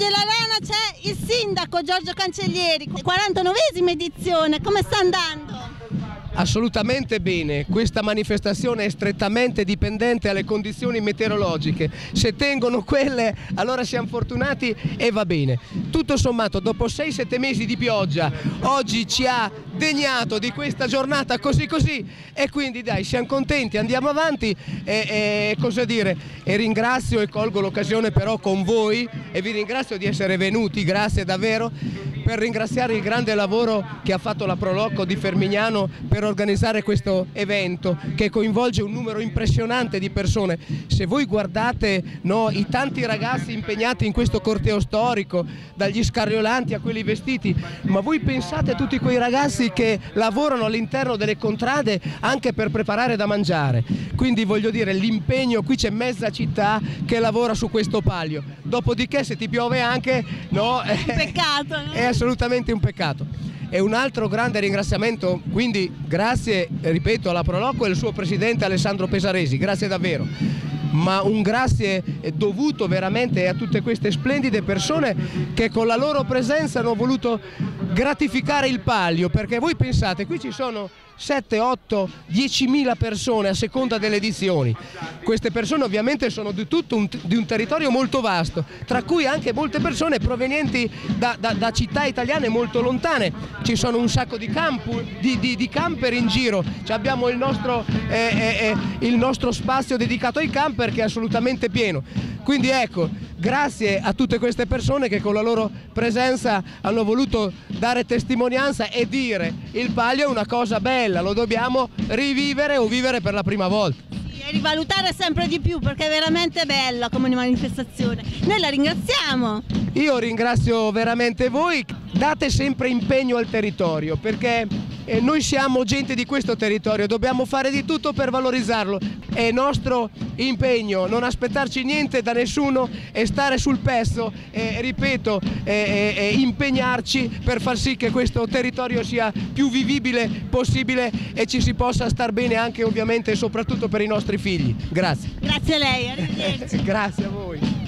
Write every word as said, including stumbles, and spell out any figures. della Lana c'è il sindaco Giorgio Cancellieri, quarantanovesima edizione, come sta andando? Assolutamente bene, questa manifestazione è strettamente dipendente alle condizioni meteorologiche, se tengono quelle allora siamo fortunati e va bene. Tutto sommato dopo sei sette mesi di pioggia oggi ci ha degnato di questa giornata così così e quindi dai, siamo contenti, andiamo avanti e, e cosa dire, e ringrazio e colgo l'occasione però con voi e vi ringrazio di essere venuti, grazie davvero, per ringraziare il grande lavoro che ha fatto la Proloco di Fermignano per organizzare questo evento che coinvolge un numero impressionante di persone. Se voi guardate no, i tanti ragazzi impegnati in questo corteo storico, dagli scarriolanti a quelli vestiti, ma voi pensate a tutti quei ragazzi che lavorano all'interno delle contrade anche per preparare da mangiare. Quindi voglio dire, l'impegno, qui c'è mezza città che lavora su questo palio. Dopodiché se ti piove anche no, è un peccato, no? È assolutamente un peccato. E un altro grande ringraziamento, quindi grazie, ripeto, alla Proloco e al suo presidente Alessandro Pesaresi, grazie davvero. Ma un grazie dovuto veramente a tutte queste splendide persone che con la loro presenza hanno voluto gratificare il palio, perché voi pensate, qui ci sono sette, otto, diecimila persone a seconda delle edizioni. Queste persone ovviamente sono di tutto un, di un territorio molto vasto, tra cui anche molte persone provenienti da, da, da città italiane molto lontane. Ci sono un sacco di, campu, di, di, di camper in giro, cioè abbiamo il nostro, eh, eh, eh, il nostro spazio dedicato ai camper che è assolutamente pieno. Quindi ecco, grazie a tutte queste persone che con la loro presenza hanno voluto dare testimonianza e dire il palio è una cosa bella, lo dobbiamo rivivere o vivere per la prima volta. Sì, e rivalutare sempre di più perché è veramente bella come manifestazione. Noi la ringraziamo. Io ringrazio veramente voi, date sempre impegno al territorio perché... E noi siamo gente di questo territorio, dobbiamo fare di tutto per valorizzarlo, è nostro impegno, non aspettarci niente da nessuno e stare sul pezzo e, ripeto, e, e, e impegnarci per far sì che questo territorio sia più vivibile possibile e ci si possa star bene anche ovviamente e soprattutto per i nostri figli. Grazie. Grazie a lei, arrivederci. Grazie a voi.